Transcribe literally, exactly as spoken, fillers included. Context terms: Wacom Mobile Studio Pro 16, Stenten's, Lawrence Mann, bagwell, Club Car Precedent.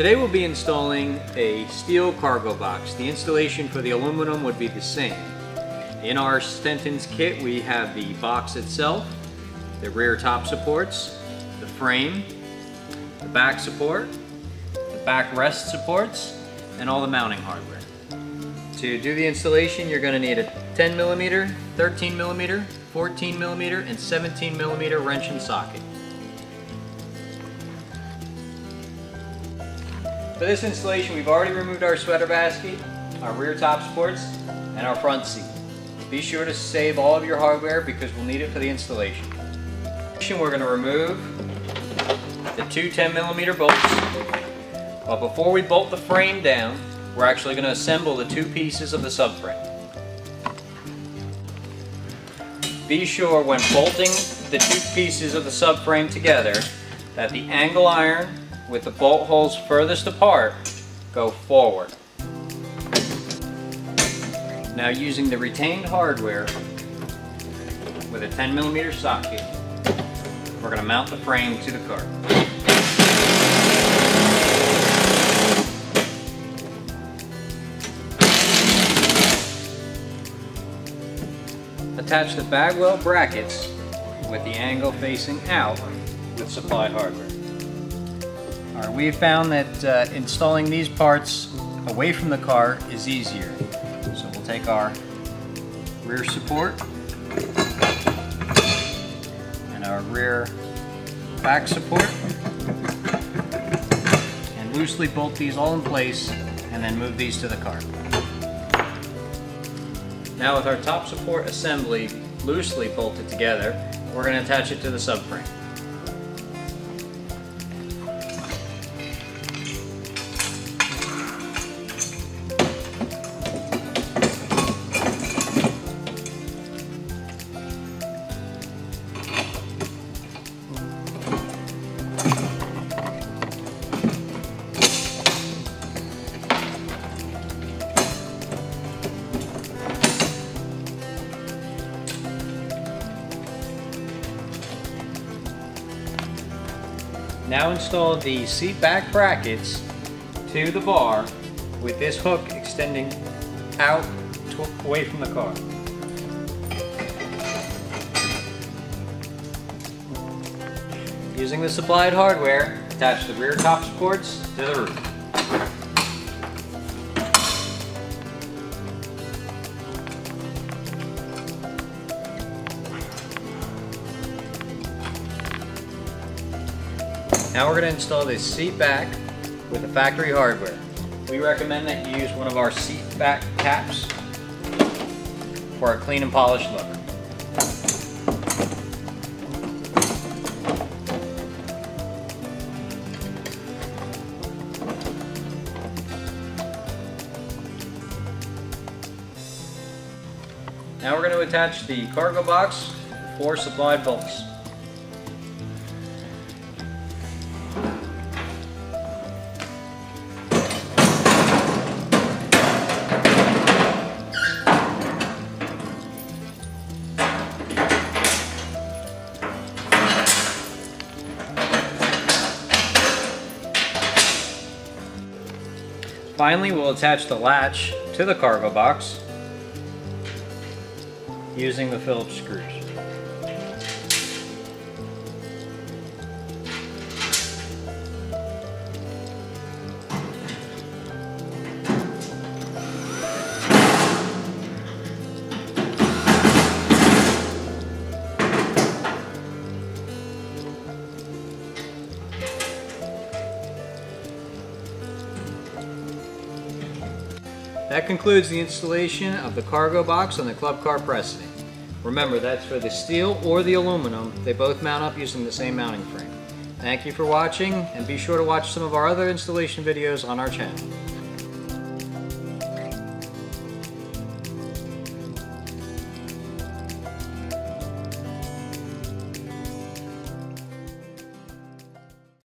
Today we'll be installing a steel cargo box. The installation for the aluminum would be the same. In our Stenten's kit we have the box itself, the rear top supports, the frame, the back support, the back rest supports, and all the mounting hardware. To do the installation you're going to need a ten millimeter, thirteen millimeter, fourteen millimeter, and seventeen millimeter wrench and socket. For this installation, we've already removed our sweater basket, our rear top supports, and our front seat. Be sure to save all of your hardware because we'll need it for the installation. We're going to remove the two ten millimeter bolts, but before we bolt the frame down, we're actually going to assemble the two pieces of the subframe. Be sure when bolting the two pieces of the subframe together that the angle iron with the bolt holes furthest apart go forward. Now, using the retained hardware with a ten millimeter socket, we're going to mount the frame to the cart. Attach the Bagwell brackets with the angle facing out with supplied hardware. Right, we've found that uh, installing these parts away from the car is easier. So we'll take our rear support and our rear back support and loosely bolt these all in place and then move these to the car. Now, with our top support assembly loosely bolted together, we're going to attach it to the subframe. Now install the seat back brackets to the bar with this hook extending out away from the car. Using the supplied hardware, attach the rear top supports to the roof. Now we're going to install this seat back with the factory hardware. We recommend that you use one of our seat back caps for a clean and polished look. Now we're going to attach the cargo box with four supplied bolts. Finally, we'll attach the latch to the cargo box using the Phillips screws. That concludes the installation of the cargo box on the Club Car Precedent. Remember, that's for the steel or the aluminum. They both mount up using the same mounting frame. Thank you for watching, and be sure to watch some of our other installation videos on our channel.